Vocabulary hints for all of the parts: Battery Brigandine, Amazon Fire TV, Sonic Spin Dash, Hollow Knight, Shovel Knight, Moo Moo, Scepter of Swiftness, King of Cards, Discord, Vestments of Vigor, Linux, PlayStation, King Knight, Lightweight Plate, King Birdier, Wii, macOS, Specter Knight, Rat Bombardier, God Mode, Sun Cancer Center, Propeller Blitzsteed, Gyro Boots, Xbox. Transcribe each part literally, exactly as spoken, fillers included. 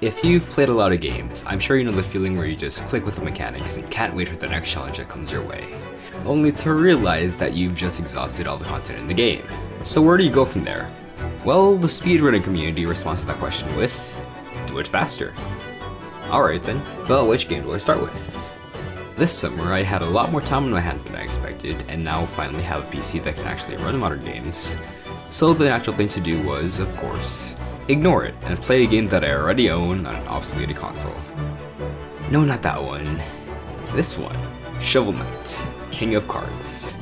If you've played a lot of games, I'm sure you know the feeling where you just click with the mechanics and can't wait for the next challenge that comes your way, only to realize that you've just exhausted all the content in the game. So where do you go from there? Well, the speedrunning community responds to that question with, do it faster. Alright then, but which game do I start with? This summer I had a lot more time on my hands than I expected, and now finally have a P C that can actually run modern games, so the natural thing to do was, of course, ignore it and play a game that I already own on an obsolete console. No, not that one. This one, Shovel Knight, King of Cards.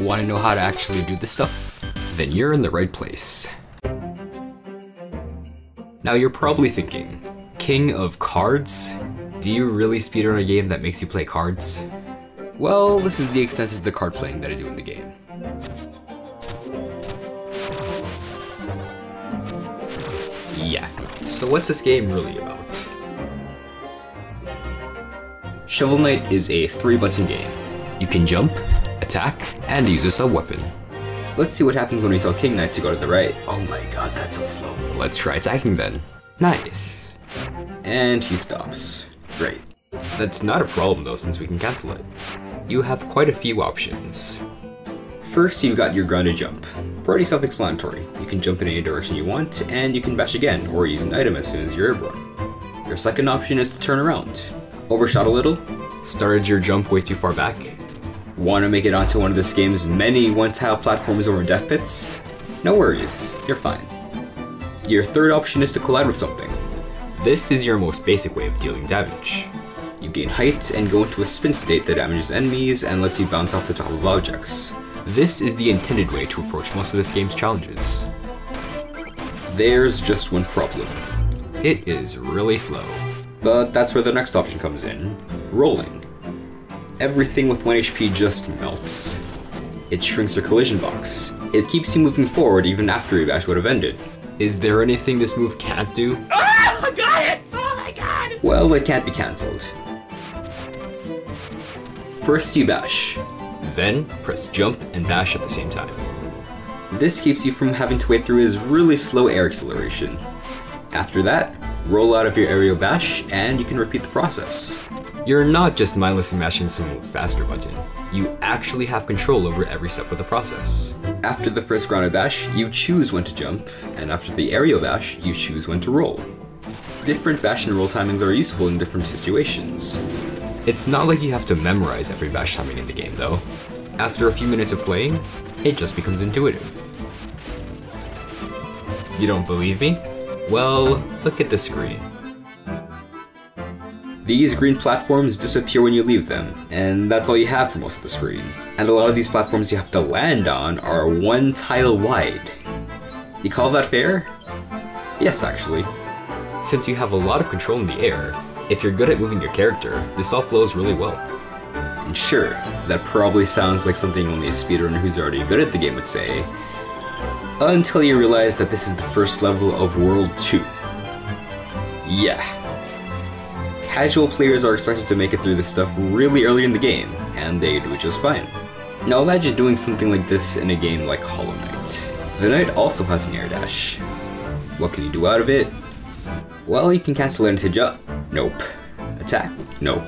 Want to know how to actually do this stuff? Then you're in the right place. Now you're probably thinking, King of Cards? Do you really speedrun a game that makes you play cards? Well, this is the extent of the card playing that I do in the game. Yeah, so what's this game really about? Shovel Knight is a three-button game. You can jump, attack, and use a sub-weapon. Let's see what happens when we tell King Knight to go to the right. Oh my god, that's so slow. Let's try attacking then. Nice. And he stops. Great. That's not a problem though, since we can cancel it. You have quite a few options. First, you've got your grounded jump. Pretty self-explanatory. You can jump in any direction you want, and you can bash again, or use an item as soon as you're airborne. Your second option is to turn around. Overshot a little, started your jump way too far back, want to make it onto one of this game's many one-tile platforms over death pits? No worries, you're fine. Your third option is to collide with something. This is your most basic way of dealing damage. You gain height and go into a spin state that damages enemies and lets you bounce off the top of objects. This is the intended way to approach most of this game's challenges. There's just one problem. It is really slow. But that's where the next option comes in, rolling. Everything with one H P just melts. It shrinks your collision box. It keeps you moving forward even after your bash would have ended. Is there anything this move can't do? Oh, I got it! Oh my god! Well, it can't be cancelled. First you bash, then press jump and bash at the same time. This keeps you from having to wait through his really slow air acceleration. After that, roll out of your aerial bash and you can repeat the process. You're not just mindlessly mashing some move faster button, you actually have control over every step of the process. After the first grounded bash, you choose when to jump, and after the aerial bash, you choose when to roll. Different bash and roll timings are useful in different situations. It's not like you have to memorize every bash timing in the game though. After a few minutes of playing, it just becomes intuitive. You don't believe me? Well, look at the screen. These green platforms disappear when you leave them, and that's all you have for most of the screen. And a lot of these platforms you have to land on are one tile wide. You call that fair? Yes, actually. Since you have a lot of control in the air, if you're good at moving your character, this all flows really well. And sure, that probably sounds like something only a speedrunner who's already good at the game would say, until you realize that this is the first level of World two. Yeah. Casual players are expected to make it through this stuff really early in the game, and they do it just fine. Now imagine doing something like this in a game like Hollow Knight. The Knight also has an air dash. What can you do out of it? Well, you can cancel it into jump. Nope. Attack? Nope.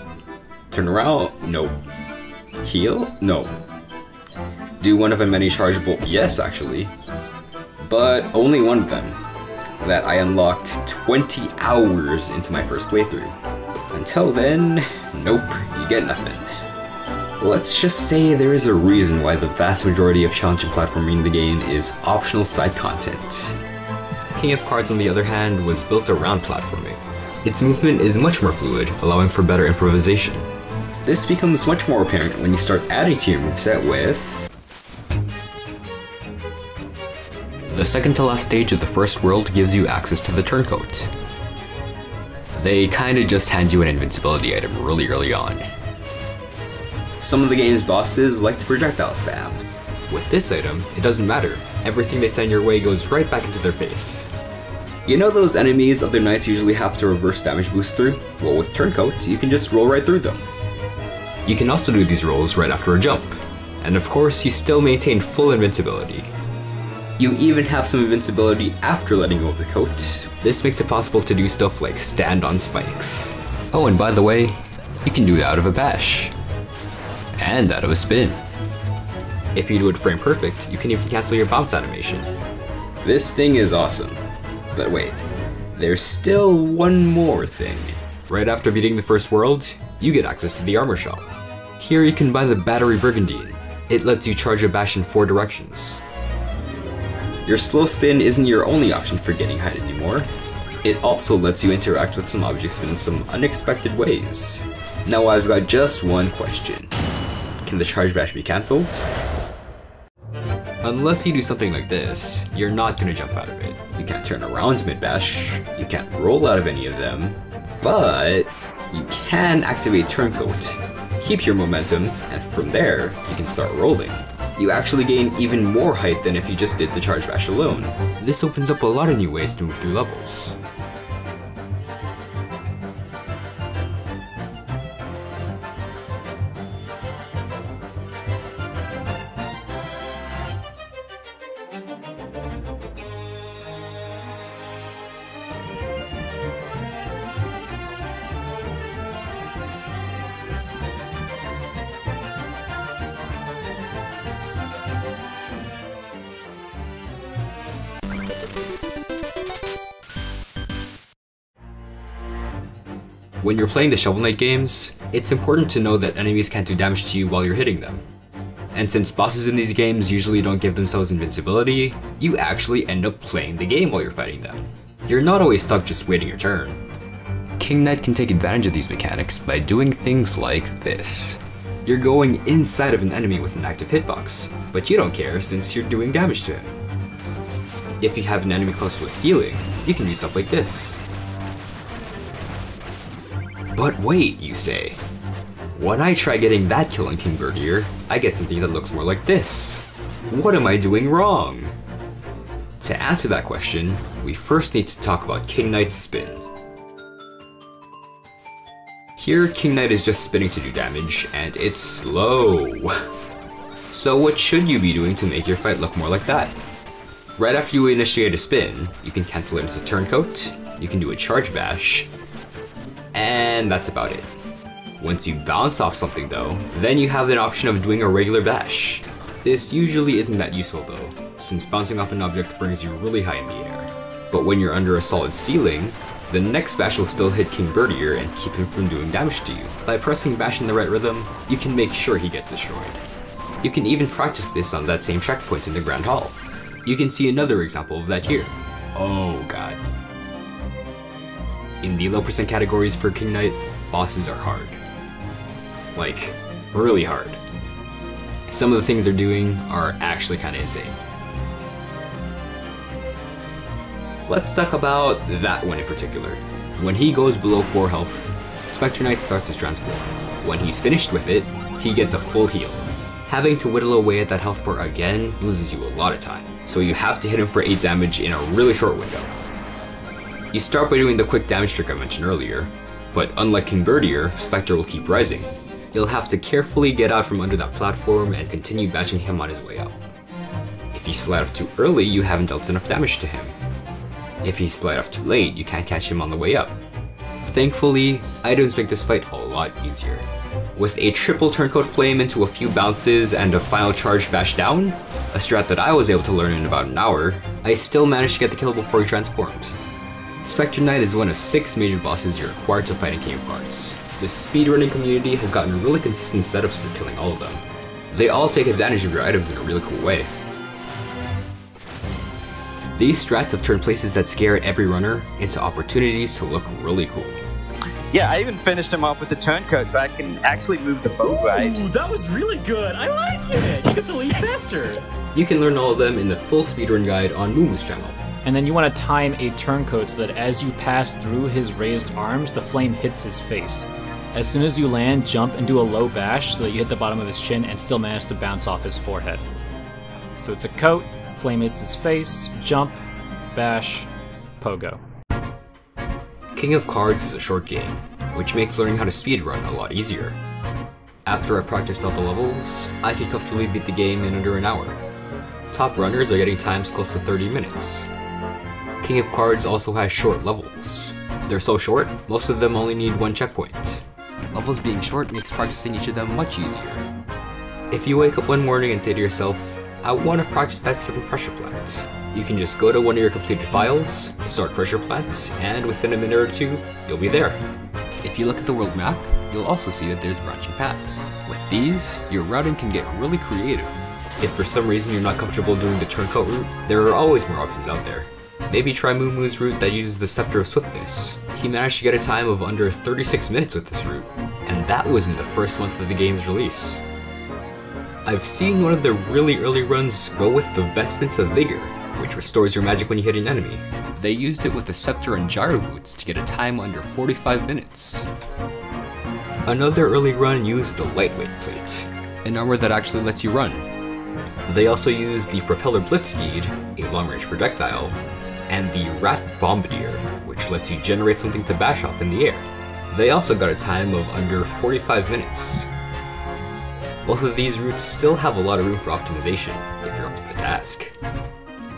Turn around? Nope. Heal? Nope. Do one of a many chargeable? Yes, actually. But only one of them. That I unlocked twenty hours into my first playthrough. Until then, nope, you get nothing. Let's just say there is a reason why the vast majority of challenging platforming in the game is optional side content. King of Cards, on the other hand, was built around platforming. Its movement is much more fluid, allowing for better improvisation. This becomes much more apparent when you start adding to your moveset with The second to last stage of the first world gives you access to the Turncoat. They kinda just hand you an invincibility item really early on. Some of the game's bosses like to projectile spam. With this item, it doesn't matter. Everything they send your way goes right back into their face. You know those enemies other knights usually have to reverse damage boost through? Well, with Turncoat, you can just roll right through them. You can also do these rolls right after a jump. And of course, you still maintain full invincibility. You even have some invincibility after letting go of the coat. This makes it possible to do stuff like stand on spikes. Oh, and by the way, you can do that out of a bash. And out of a spin. If you do it frame perfect, you can even cancel your bounce animation. This thing is awesome. But wait, there's still one more thing. Right after beating the first world, you get access to the armor shop. Here you can buy the Battery Brigandine. It lets you charge a bash in four directions. Your slow spin isn't your only option for getting height anymore. It also lets you interact with some objects in some unexpected ways. Now I've got just one question. Can the charge bash be cancelled? Unless you do something like this, you're not going to jump out of it. You can't turn around mid-bash, you can't roll out of any of them, but you can activate Turncoat, keep your momentum, and from there, you can start rolling. You actually gain even more height than if you just did the charge bash alone. This opens up a lot of new ways to move through levels. When you're playing the Shovel Knight games, it's important to know that enemies can't do damage to you while you're hitting them. And since bosses in these games usually don't give themselves invincibility, you actually end up playing the game while you're fighting them. You're not always stuck just waiting your turn. King Knight can take advantage of these mechanics by doing things like this. You're going inside of an enemy with an active hitbox, but you don't care since you're doing damage to him. If you have an enemy close to a ceiling, you can do stuff like this. But wait, you say. When I try getting that kill on King Birdier, I get something that looks more like this. What am I doing wrong? To answer that question, we first need to talk about King Knight's spin. Here, King Knight is just spinning to do damage, and it's slow. So what should you be doing to make your fight look more like that? Right after you initiate a spin, you can cancel it into Turncoat, you can do a charge bash, and that's about it. Once you bounce off something though, then you have an option of doing a regular bash. This usually isn't that useful though, since bouncing off an object brings you really high in the air. But when you're under a solid ceiling, the next bash will still hit King Birdier and keep him from doing damage to you. By pressing bash in the right rhythm, you can make sure he gets destroyed. You can even practice this on that same checkpoint in the Grand Hall. You can see another example of that here. Oh god. In the low percent categories for King Knight, bosses are hard. Like, really hard. Some of the things they're doing are actually kinda insane. Let's talk about that one in particular. When he goes below four health, Specter Knight starts his transform. When he's finished with it, he gets a full heal. Having to whittle away at that health bar again loses you a lot of time, so you have to hit him for eight damage in a really short window. You start by doing the quick damage trick I mentioned earlier, but unlike King Birdier, Specter will keep rising. You'll have to carefully get out from under that platform and continue bashing him on his way up. If you slide off too early, you haven't dealt enough damage to him. If you slide off too late, you can't catch him on the way up. Thankfully, items make this fight a lot easier. With a triple Turncoat flame into a few bounces and a final charge bash down, a strat that I was able to learn in about an hour, I still managed to get the kill before he transformed. Specter Knight is one of six major bosses you're required to fight in King of Cards. The speedrunning community has gotten really consistent setups for killing all of them. They all take advantage of your items in a really cool way. These strats have turned places that scare every runner into opportunities to look really cool. Yeah, I even finished him off with the turncoat, so I can actually move the boat right. Ooh, that was really good. I like it. You get to leave faster. You can learn all of them in the full speedrun guide on Moo Moo's channel. And then you want to time a turncoat so that as you pass through his raised arms, the flame hits his face. As soon as you land, jump and do a low bash so that you hit the bottom of his chin and still manage to bounce off his forehead. So it's a coat, flame hits his face, jump, bash, pogo. King of Cards is a short game, which makes learning how to speedrun a lot easier. After I practiced all the levels, I could comfortably beat the game in under an hour. Top runners are getting times close to thirty minutes. King of Cards also has short levels. They're so short, most of them only need one checkpoint. Levels being short makes practicing each of them much easier. If you wake up one morning and say to yourself, I want to practice that skipping Pressure Plant, you can just go to one of your completed files, start Pressure Plant, and within a minute or two, you'll be there. If you look at the world map, you'll also see that there's branching paths. With these, your routing can get really creative. If for some reason you're not comfortable doing the turncoat route, there are always more options out there. Maybe try Moo Moo's route that uses the Scepter of Swiftness. He managed to get a time of under thirty-six minutes with this route, and that was in the first month of the game's release. I've seen one of the really early runs go with the Vestments of Vigor, which restores your magic when you hit an enemy. They used it with the Scepter and Gyro Boots to get a time under forty-five minutes. Another early run used the Lightweight Plate, an armor that actually lets you run. They also used the Propeller Blitzsteed, a long-range projectile, and the Rat Bombardier, which lets you generate something to bash off in the air. They also got a time of under forty-five minutes. Both of these routes still have a lot of room for optimization, if you're up to the task.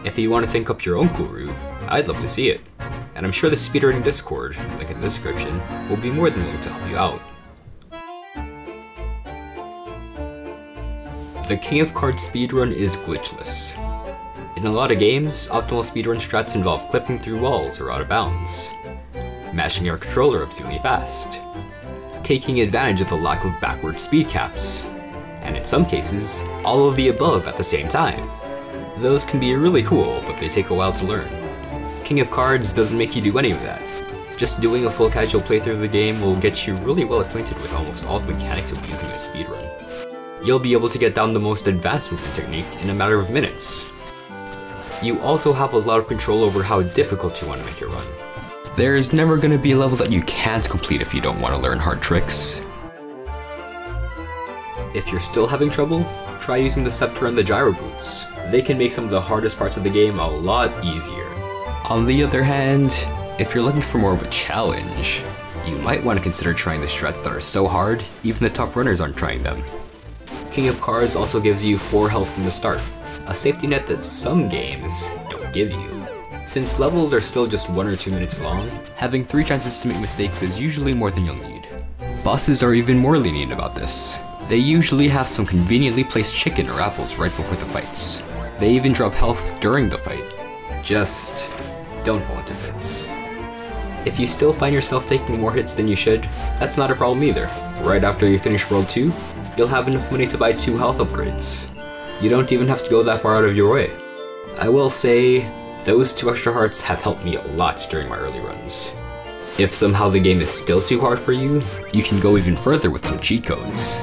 If you want to think up your own cool route, I'd love to see it. And I'm sure the speedrunning Discord, link in the description, will be more than willing to help you out. The King of Cards speedrun is glitchless. In a lot of games, optimal speedrun strats involve clipping through walls or out of bounds, mashing your controller obscenely fast, taking advantage of the lack of backward speed caps, and in some cases, all of the above at the same time. Those can be really cool, but they take a while to learn. King of Cards doesn't make you do any of that. Just doing a full casual playthrough of the game will get you really well acquainted with almost all the mechanics of using a speedrun. You'll be able to get down the most advanced movement technique in a matter of minutes. You also have a lot of control over how difficult you want to make your run. There's never going to be a level that you can't complete if you don't want to learn hard tricks. If you're still having trouble, try using the Scepter and the Gyro Boots. They can make some of the hardest parts of the game a lot easier. On the other hand, if you're looking for more of a challenge, you might want to consider trying the strats that are so hard, even the top runners aren't trying them. King of Cards also gives you four health from the start, a safety net that some games don't give you. Since levels are still just one or two minutes long, having three chances to make mistakes is usually more than you'll need. Bosses are even more lenient about this. They usually have some conveniently placed chicken or apples right before the fights. They even drop health during the fight. Just don't fall into hits. If you still find yourself taking more hits than you should, that's not a problem either. Right after you finish World two, you'll have enough money to buy two health upgrades. You don't even have to go that far out of your way. I will say, those two extra hearts have helped me a lot during my early runs. If somehow the game is still too hard for you, you can go even further with some cheat codes.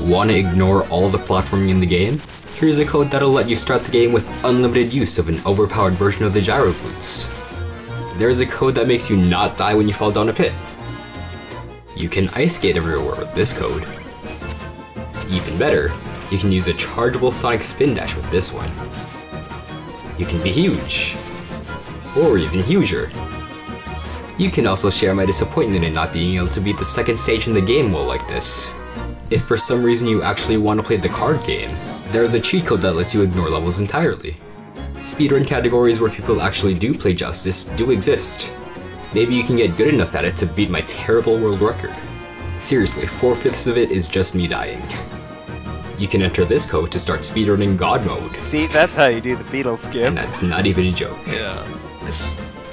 Want to ignore all the platforming in the game? Here's a code that'll let you start the game with unlimited use of an overpowered version of the Gyro Boots. There's a code that makes you not die when you fall down a pit. You can ice skate everywhere with this code. Even better, you can use a chargeable Sonic Spin Dash with this one. You can be huge, or even huger. You can also share my disappointment in not being able to beat the second stage in the game well like this. If for some reason you actually want to play the card game, there's a cheat code that lets you ignore levels entirely. Speedrun categories where people actually do play justice do exist. Maybe you can get good enough at it to beat my terrible world record. Seriously, four fifths of it is just me dying. You can enter this code to start speedrunning God Mode. See, that's how you do the Beatles skip. And that's not even a joke. Yeah.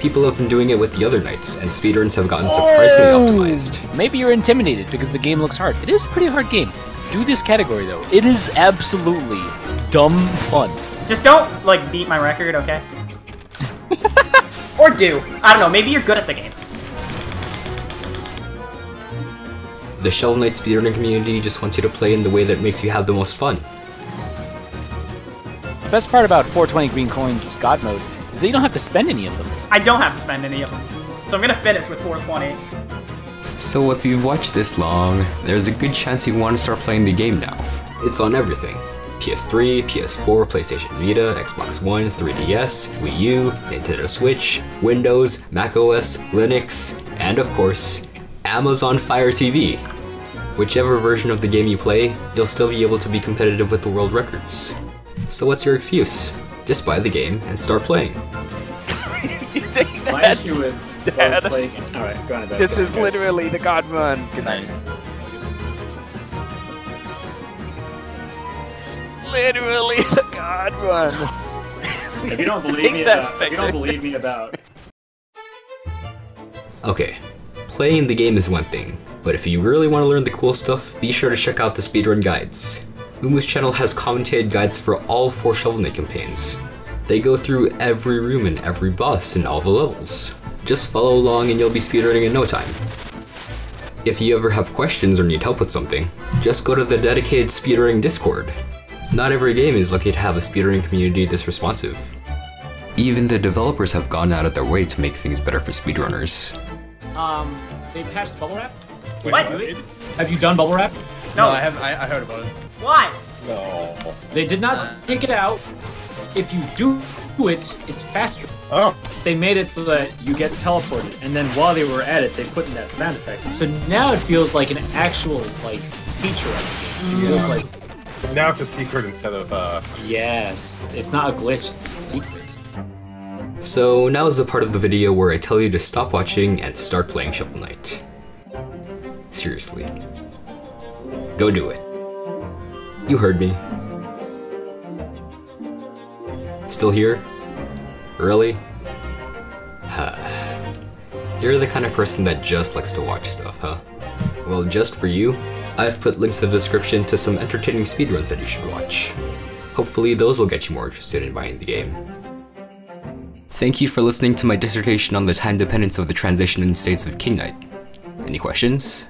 People have been doing it with the other knights, and speedruns have gotten surprisingly oh! optimized. Maybe you're intimidated because the game looks hard. It is a pretty hard game. Do this category though. It is absolutely dumb fun. Just don't, like, beat my record, okay? Or do. I don't know, maybe you're good at the game. The Shovel Knight speedrunning community just wants you to play in the way that makes you have the most fun. The best part about four twenty green coins God Mode is that you don't have to spend any of them. I don't have to spend any of them, so I'm going to finish with four twenty. So if you've watched this long, there's a good chance you want to start playing the game now. It's on everything. P S three, P S four, PlayStation Vita, Xbox One, three D S, Wii U, Nintendo Switch, Windows, macOS, Linux, and of course, Amazon Fire T V. Whichever version of the game you play, you'll still be able to be competitive with the world records. So what's your excuse? Just buy the game and start playing. You take that. My issue with Dad. All right, go on, Dad. This go on, is guys. Literally the God Run. Good night. Literally the God Run. If you don't believe me, about, if you don't believe me about. Okay, playing the game is one thing, but if you really want to learn the cool stuff, be sure to check out the speedrun guides. Moo Moo's channel has commentated guides for all four Shovel Knight campaigns. They go through every room and every boss in all the levels. Just follow along and you'll be speedrunning in no time. If you ever have questions or need help with something, just go to the dedicated speedrunning Discord. Not every game is lucky to have a speedrunning community this responsive. Even the developers have gone out of their way to make things better for speedrunners. Um, they patched bubble wrap? Wait, what? Really? Have you done bubble wrap? No, no I have. I, I heard about it. Why? No. They did not uh. take it out. If you do it, it's faster. Oh. They made it so that you get teleported, and then while they were at it, they put in that sound effect. So now it feels like an actual like feature of the game. It feels yeah. like. Now it's a secret instead of, uh... Yes, it's not a glitch, it's a secret. So now is the part of the video where I tell you to stop watching and start playing Shovel Knight. Seriously. Go do it. You heard me. Still here? Really? Huh. You're the kind of person that just likes to watch stuff, huh? Well, just for you, I've put links in the description to some entertaining speedruns that you should watch. Hopefully those will get you more interested in buying the game. Thank you for listening to my dissertation on the time dependence of the transition and states of King Knight. Any questions?